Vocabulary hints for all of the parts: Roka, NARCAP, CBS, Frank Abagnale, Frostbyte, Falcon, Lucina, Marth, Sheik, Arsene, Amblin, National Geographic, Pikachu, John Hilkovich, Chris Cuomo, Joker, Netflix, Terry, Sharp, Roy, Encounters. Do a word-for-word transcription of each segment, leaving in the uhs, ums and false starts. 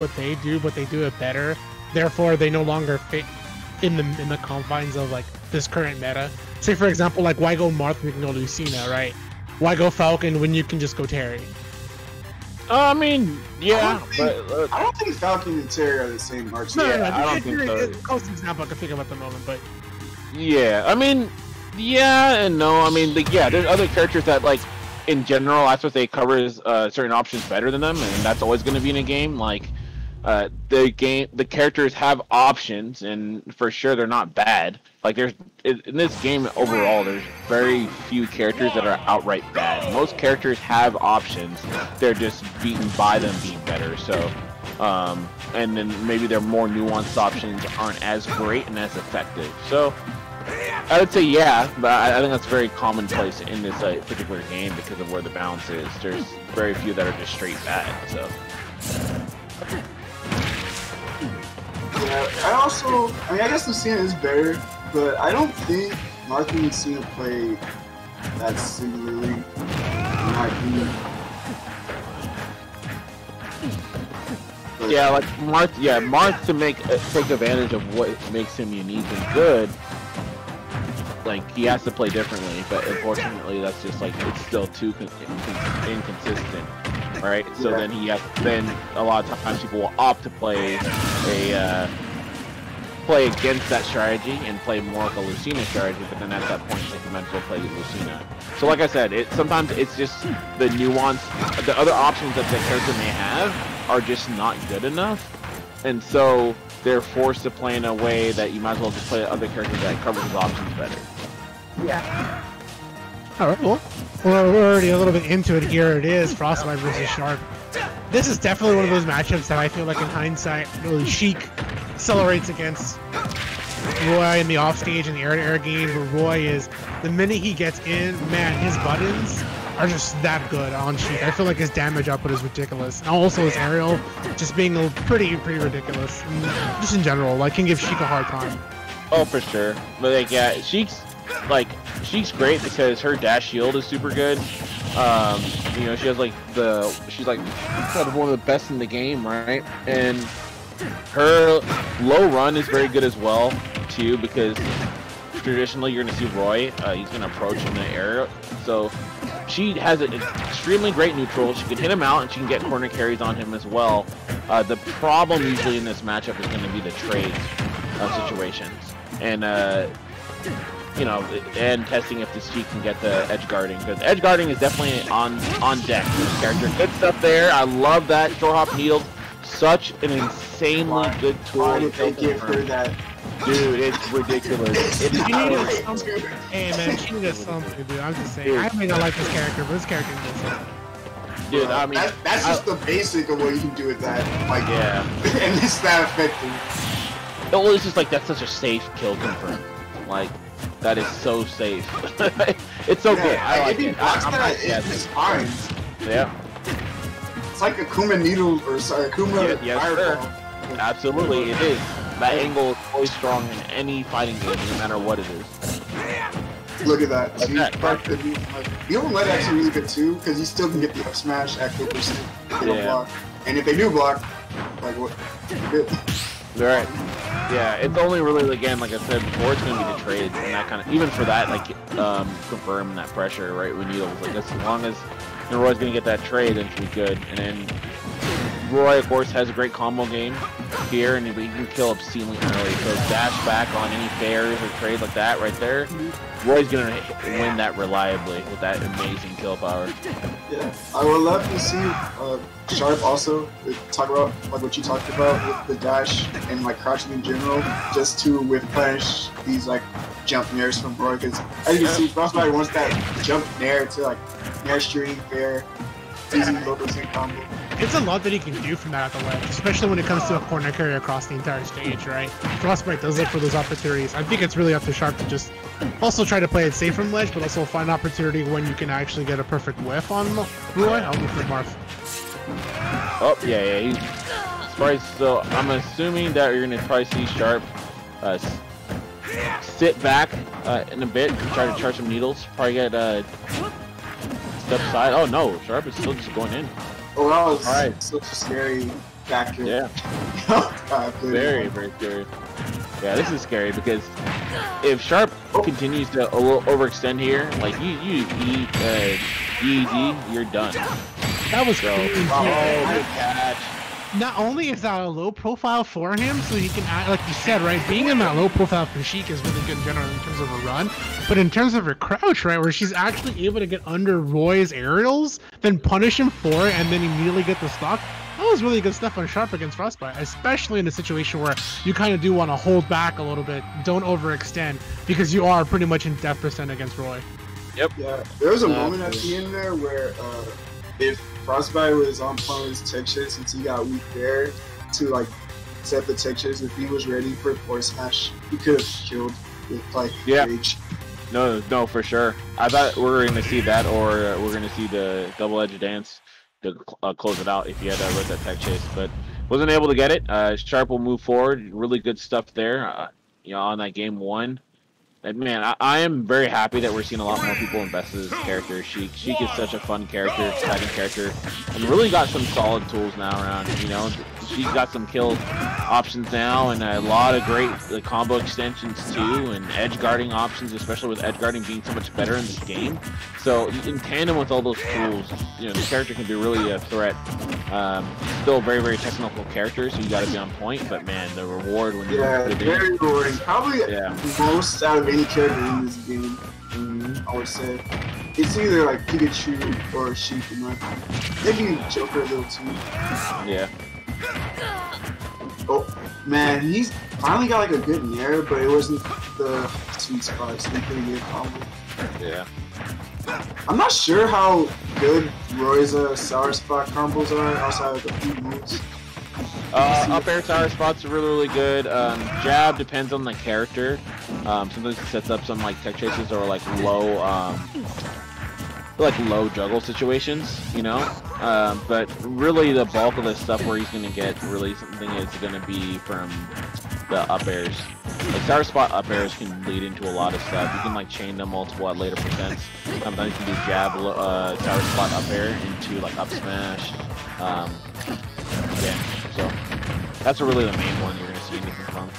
what they do, but they do it better. Therefore, they no longer fit in the in the confines of like this current meta. Say for example, like why go Marth when you can go Lucina, right? Why go Falcon when you can just go Terry? Uh, I mean, yeah, I don't think, but, uh, I don't think Falcon and Terry are the same arch. No, yeah, no, no, I don't think so. It's the closest example I can think of at the moment, but yeah, I mean, yeah and no. I mean, like, yeah, there's other characters that like in general, I suppose they cover uh, certain options better than them, and that's always going to be in a game. Like uh, the game, the characters have options, and for sure they're not bad. Like there's in this game overall, there's very few characters that are outright bad. Most characters have options; they're just beaten by them being better. So, um, and then maybe their more nuanced options aren't as great and as effective. So, I would say yeah, but I think that's very commonplace in this uh, particular game because of where the balance is. There's very few that are just straight bad. So. Yeah, I also, I mean, I guess Lucina is better, but I don't think Marth and Lucina play that singularly, in my opinion. Yeah, like Marth, yeah, Marth to make uh, take advantage of what makes him unique and good. Like he has to play differently, but unfortunately, that's just like it's still too con incons inconsistent. Right, so yeah. then he has then a lot of times people will opt to play a uh, play against that strategy and play more like a Lucina strategy, but then at that point they can mentally play the Lucina. So like I said, it sometimes it's just the nuance, the other options that the character may have are just not good enough, and so they're forced to play in a way that you might as well just play other characters that cover his options better. Yeah. All right, well. Well, we're already a little bit into it. Here it is, Frostbyte versus Sharp. This is definitely one of those matchups that I feel like in hindsight, really Sheik accelerates against Roy in the offstage and the air-to-air game, where Roy is, the minute he gets in, man, his buttons are just that good on Sheik. I feel like his damage output is ridiculous. And also his aerial just being a pretty, pretty ridiculous. Just in general, like, can give Sheik a hard time. Oh, for sure. But, like, yeah, Sheik's, like, she's great because her dash shield is super good. Um, you know, she has like the she's like one of the best in the game, right? And her low run is very good as well too, because traditionally you're gonna see Roy, uh, he's gonna approach in the air. So she has an extremely great neutral. She can hit him out and she can get corner carries on him as well. Uh, the problem usually in this matchup is gonna be the trades uh, situations and. Uh, You know, and testing if this Sheik can get the edge guarding, because edge guarding is definitely on on deck for this character. Good stuff there. I love that short hop needle. Such an insanely good tool. Why did they give her that? Dude, it's ridiculous. It's you need a something. Hey man, she needs something, dude. I'm just saying. Dude. I may not like this character, but this character needs something. Dude, I mean, that, that's I, just the basic of what you can do with that. Like, yeah, and it's that effective. No, it's just like that's such a safe kill confirm. Like. That is so safe. It's so yeah, good. I like it. I, I'm not, yeah, it's fine. Yeah. It's like a Kuma needle or sorry, Kuma yeah, yes, fireball. Absolutely, it is. That angle is always strong in any fighting game, no matter what it is. Look at that. Like that. Like, you don't let actually really good too, because you still can get the up smash at fifty percent. They don't yeah. block, and if they do block, like what? Good. All right. Yeah, it's only really, again, like I said before, it's going to be the trades and that kind of, even for that, like, um, confirm that pressure, right, with needles. Like, as long as you know, Roy's going to get that trade, then she'll be good. And then Roy, of course, has a great combo game here, and he can kill obscenely early. So dash back on any fairs or trades like that right there, Roy's going to win that reliably with that amazing kill power. Yeah, I would love to see uh, Sharp also talk about like what you talked about with the dash and like crouching in general, just to replenish these like jump nairs from Roy. Because as you can see, Frostbyte wants that jump nair to like nair shooting fair, easy low percent combo. It's a lot that he can do from that at the left, especially when it comes to a corner carry across the entire stage, right? Frostbyte does look for those opportunities. I think it's really up to Sharp to just also try to play it safe from ledge, but also find opportunity when you can actually get a perfect whiff on Roy. I'll look for Marth. Oh, yeah, yeah. He's probably still, I'm assuming that you're going to probably see Sharp uh, sit back uh, in a bit and try to charge some needles. Probably get uh, step side. Oh, no. Sharp is still just going in. Oh, wow, it's right. Such a scary factor. Yeah. uh, very, very scary. Yeah, this is scary because if Sharp oh. continues to overextend here, like you, you eat uh, E D, you're done. That was so. Crazy. Oh my gosh. Not only is that a low profile for him, so he can act, like you said, right? Being in that low profile for Sheik is really good in general in terms of her run, but in terms of her crouch, right, where she's actually able to get under Roy's aerials, then punish him for it, and then immediately get the stock. That was really good stuff on Sharp against Frostbyte, especially in a situation where you kind of do want to hold back a little bit, don't overextend, because you are pretty much in death percent against Roy. Yep. Yeah, there was a that moment is. at the end there where uh, if Frostbyte was on point with his tech chase, since he got weak there to like set the tech chase, if he was ready for force smash, he could have killed with like yeah. rage. No, no, for sure. I thought we were going to see that, or we're going to see the double-edged dance to uh, close it out if you had uh, read that tech chase, but wasn't able to get it. Uh, Sharp will move forward. Really good stuff there, uh, you know, on that game one. And man, I, I am very happy that we're seeing a lot more people invested in this character. Sheik, Sheik is such a fun character, exciting character, and really got some solid tools now around. You know, she's got some kill options now, and a lot of great uh, combo extensions too, and edge guarding options, especially with edge guarding being so much better in this game. So in tandem with all those tools, you know, the character can be really a threat. Um, still a very, very technical character, so you got to be on point. But man, the reward when you yeah, very rewarding, probably yeah. most out of any character in this game, mm-hmm. I would say. It's either like Pikachu or Sheik, you know. Maybe Joker a little too. Yeah. Oh man, he's finally got like a good nair, but it wasn't the sweet spot. So yeah. I'm not sure how good Roy's uh, sour spot combos are outside of a few moves. Uh, up air tower spots are really, really good. Um, jab depends on the character. Um, sometimes it sets up some like tech chases or like low, um, like low juggle situations, you know. Um, but really, the bulk of the stuff where he's gonna get really something is gonna be from the up airs. Like sour spot up airs can lead into a lot of stuff. You can like chain them multiple at later percents. Sometimes you can do jab, uh, sour spot up air into like up smash. Um, yeah. So that's really the main one you're gonna see anything from.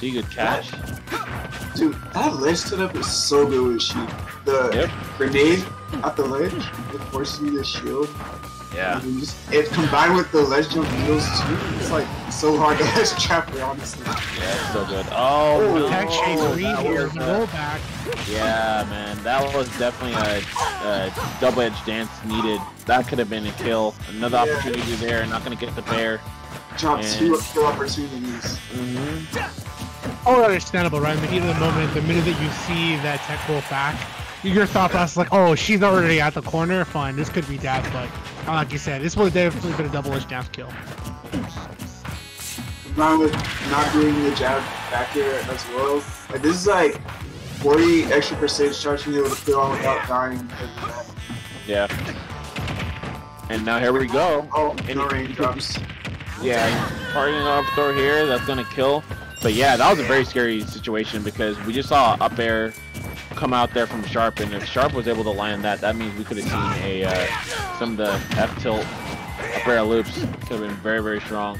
See good catch. Dude, that ledge setup is so good with Sheik. The yep. grenade at the ledge, it forces you to shield. Yeah. And just, it combined with the ledge jump needles too, it's like so hard to ledge trap her, honestly. Yeah, it's so good. Oh, oh no. Tech chase read here, rollback. Yeah, man, that was definitely a, a double-edged dance needed. That could have been a kill. Another yeah. opportunity there, not gonna get the bear. Drop and... two kill opportunities. Mm-hmm. All understandable, right? In the heat of the moment, the minute that you see that tech roll back, your thought process is like, oh, she's already at the corner. Fine, this could be death, but like you said, this would have definitely been a double-edged dance kill. Not with not doing the jab back here as well. Like this is like forty extra percent shots you be able to fill on without dying. Yeah. And now here we go. Oh, no range drops. Yeah, targeting up throw here. That's gonna kill. But yeah, that was a very scary situation because we just saw up air come out there from Sharp, and if Sharp was able to land that, that means we could have seen a uh, some of the F tilt up air loops. Could have been very, very strong.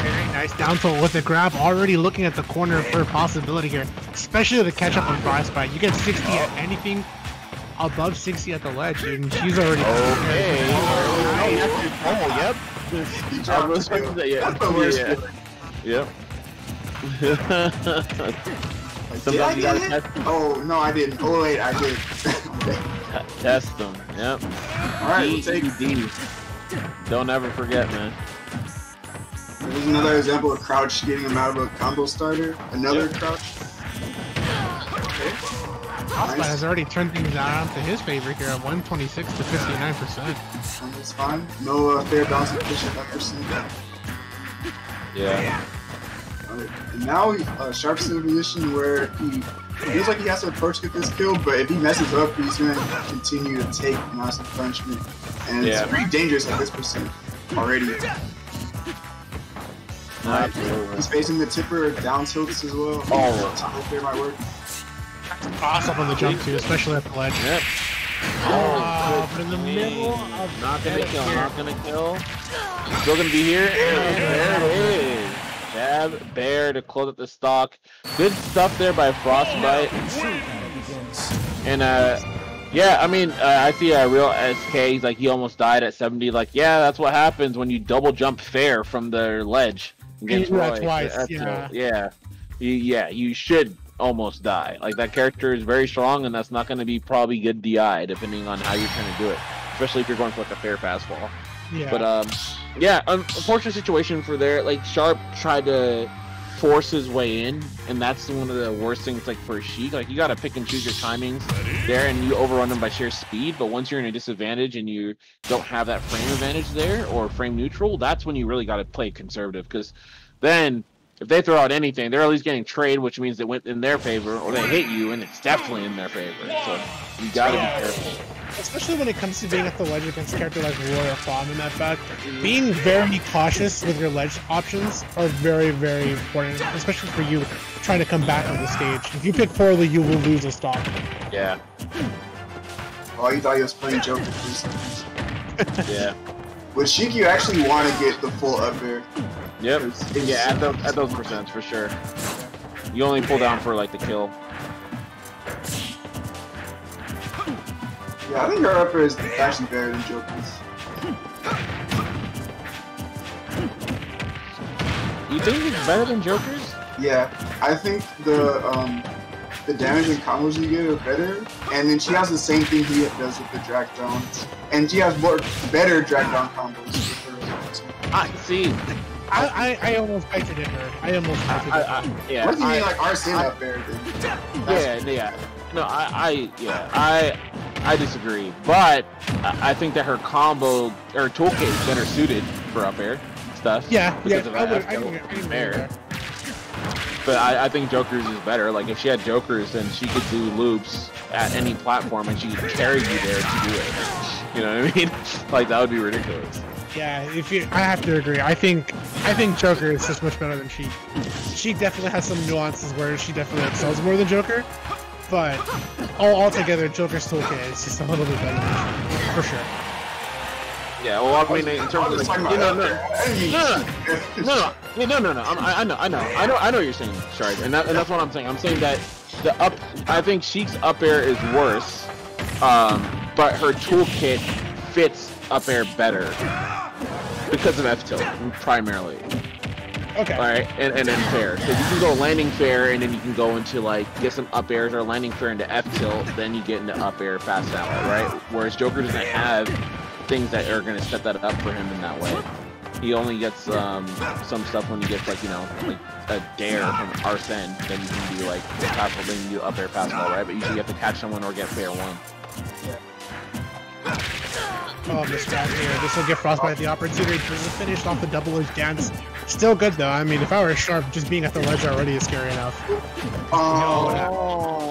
Very nice down tilt with the grab, already looking at the corner for possibility here, especially the catch up on Frostbyte. You get sixty at anything above sixty at the ledge, and she's already. Okay. Oh, oh yep. I was thinking that, yeah. That's the worst feeling. Yep. Did I get it? Test them. Oh, no, I didn't. Oh, wait, I did. Test them. Yep. Alright, we'll take D. Don't ever forget, man. There's another example of crouch getting him out of a combo starter. Another yep. crouch. Okay. Frostbyte nice. has already turned things around to his favor here at one twenty-six to fifty-nine percent. That's fine. No uh, fair bounce and push up percent. Yeah. Right. And now uh, Sharp's in a position where he feels like he has to approach with this kill, but if he messes up, he's going to continue to take massive punishment. And yeah. it's pretty dangerous at this percent already. Right. He's facing the tipper down tilts as well. Oh, top there might work. Awesome on the jump too, especially at the ledge. Yep. Oh, up in the middle of Not gonna kill, not gonna kill. Still gonna be here, and there it is. Jab, bear to close up the stock. Good stuff there by Frostbyte. And uh, yeah, I mean, uh, I see a real S K, he's like, he almost died at seventy. Like, yeah, that's what happens when you double jump fair from the ledge. Against Roy. That twice, that's yeah. A, yeah. You, yeah, you should almost die. Like, that character is very strong, and that's not going to be probably good D I, depending on how you're trying to do it. Especially if you're going for, like, a fair fastball. Yeah. But, um, yeah, unfortunate situation for there. Like, Sharp tried to force his way in, and that's one of the worst things, like, for Sheik. Like, you got to pick and choose your timings there, and you overrun them by sheer speed. But once you're in a disadvantage and you don't have that frame advantage there, or frame neutral, that's when you really got to play conservative, because then... if they throw out anything, they're at least getting trade, which means it went in their favor, or they hit you, and it's definitely in their favor. So you gotta yeah. be careful. Especially when it comes to being at the ledge against a character like Roy or Fawn in that fact. Being very cautious with your ledge options are very, very important, especially for you trying to come back on the stage. If you pick poorly, you will lose a stock. Yeah. Oh, you thought you was playing Joker for seconds. Yeah. With Sheik, you actually want to get the full up air. Yep. Yeah, at those, at those percents for sure. You only pull down for like the kill. Yeah, I think her upper is actually better than Joker's. You think it's better than Joker's? Yeah, I think the um the damage and combos you get are better, and then she has the same thing he does with the drag downs, and she has more better drag down combos. I see. I, I, I almost contradicted her. I almost contradicted her. I, I, yeah, what do you I, mean, like, Arsene up there? Yeah, yeah. No, I, I, yeah, I, I disagree. But I think that her combo, her toolkit is better suited for up air stuff. Yeah, because yeah. Because I would, I would, But I, I think Joker's is better. Like, if she had Joker's, then she could do loops at any platform, and she could carry you there to do it. You know what I mean? Like, that would be ridiculous. Yeah, if you, I have to agree. I think, I think Joker is just much better than Sheik. Sheik definitely has some nuances where she definitely excels more than Joker, but all altogether, Joker's toolkit is just a little bit better than Sheik, for sure. Yeah, well, I mean, in terms of, like, you know, no, no, no, no, no, no, no, I know, I know, I know, I know what you're saying, Sharp, and that, and that's what I'm saying. I'm saying that the up, I think Sheik's up air is worse, um, but her toolkit fits up air better. Because of F-tilt, primarily. Okay. Alright, and, and then fair. Because you can go landing fair, and then you can go into, like, get some up airs, or landing fair into F-tilt, then you get into up air fast out, right? Whereas Joker doesn't have things that are going to set that up for him in that way. He only gets um, some stuff when he gets, like, you know, like a dare from Arsene, then you can do, like, fastball, then you do up air fastball, right? But usually you have to catch someone or get fair one. Yeah. Oh, this down here. This will give Frostbyte the opportunity to finish off the double edge dance. Still good though. I mean, if I were Sharp, just being at the ledge already is scary enough. Oh, no,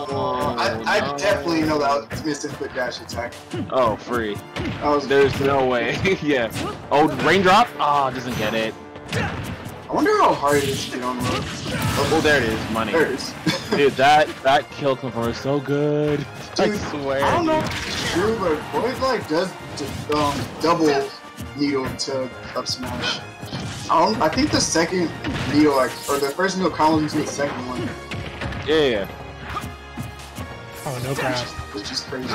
oh I, I no. definitely know that was missed input dash attack. Oh, free. Was There's no way. Yeah. Oh, raindrop? Ah, oh, doesn't get it. I wonder how hard it is to get on the road. Oh, well, there it is. Money. There it is. Dude, that, that kill confirm is so good. Dude, I swear. I don't know if it's true, but Roy, like, does um, double needle to up smash. I, don't, I think the second needle, like, or the first needle column into the second one. Yeah, yeah. Oh, no crap. Which is crazy.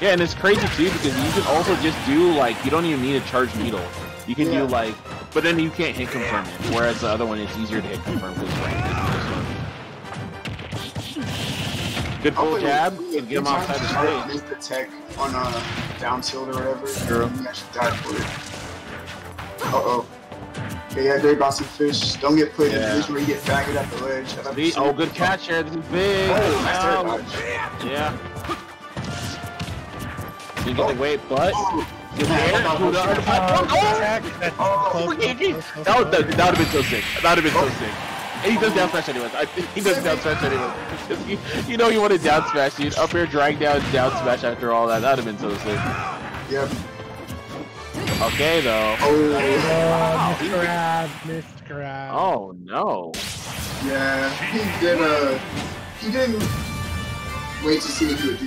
Yeah, and it's crazy, too, because you can also just do, like, you don't even need a charged needle. You can yeah. do, like, but then you can't hit confirm it, whereas the other one is easier to hit confirm because it's ranked. Good full jab, and get him outside the stage. The tech on a down tilt or whatever, sure. You actually died for it. Uh-oh. Okay, yeah, great bossy fish. Don't get put yeah. in a position where you get bagged at the ledge. The, oh, good catch here. This is big. Oh, nice air dodge. Yeah. You get the weight, but... Oh. There, oh, that would have been so sick. That would have been so sick. And he does down smash anyways. I think he does down smash anyways. You, you know you want to down smash, dude. Up air, drag down, down smash after all that. That would have been so sick. Yep. Okay, though. Oh, wow. Missed grab. Missed grab. Oh, no. Yeah, he did a... He didn't wait to see what he would do.